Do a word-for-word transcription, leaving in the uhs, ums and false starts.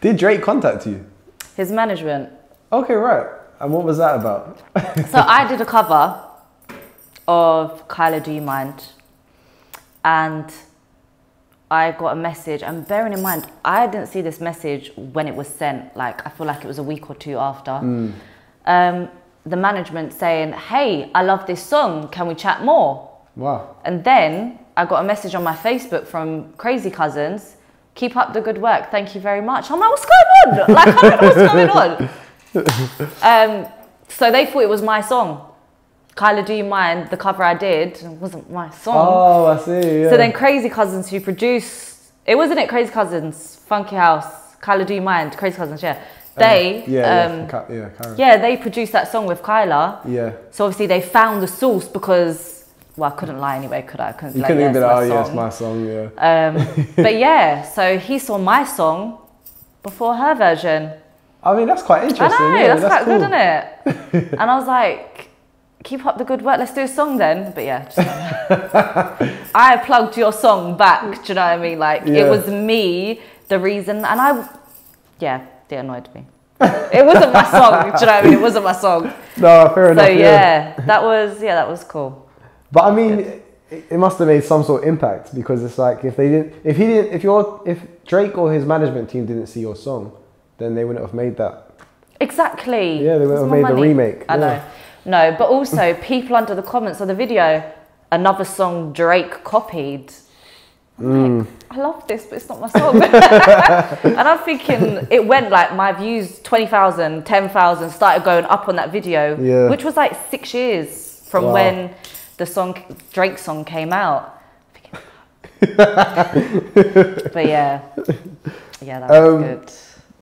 Did Drake contact you? His management. Okay, right. And what was that about? So I did a cover of Kyla, Do You Mind? And I got a message, and bearing in mind, I didn't see this message when it was sent. Like, I feel like it was a week or two after. Mm. Um, the management saying, hey, I love this song, can we chat more? Wow. And then I got a message on my Facebook from Crazy Cousins, keep up the good work, thank you very much. I'm like, what's going on? Like, I don't know what's going on. Um, so they thought it was my song. Kyla, Do You Mind? The cover I did, it wasn't my song. Oh, I see. Yeah. So then Crazy Cousins, who produced, it wasn't it Crazy Cousins, Funky House, Kyla, Do You Mind? Crazy Cousins, yeah. They, um, yeah, um, yeah, yeah, Kyla. yeah, they produced that song with Kyla. Yeah. So obviously they found the source because, well, I couldn't lie anyway, could I? I couldn't you like, couldn't yeah, even be like, oh, yeah, it's my song, yeah. Um, but yeah, so he saw my song before her version. I mean, that's quite interesting. I know, yeah, that's, that's quite cool. good, isn't it? And I was like, keep up the good work, let's do a song then. But yeah, just I plugged your song back, do you know what I mean? Like, yeah. It was me, the reason, and I, yeah, it annoyed me. It wasn't my song, do you know what I mean? It wasn't my song. No, fair enough. So yeah, yeah, that was, yeah, that was cool. But I mean, it, it must have made some sort of impact, because it's like, if they didn't, if he didn't, if your, if Drake or his management team didn't see your song, then they wouldn't have made that. Exactly. Yeah, they wouldn't have made money. the remake. I yeah. know. No, but also people under the comments of the video, another song Drake copied. Mm. Like, I love this, but it's not my song. And I'm thinking it went like my views, twenty thousand, ten thousand, started going up on that video, yeah. which was like six years from wow. when the song, Drake's song came out. But yeah, yeah, that was um, good.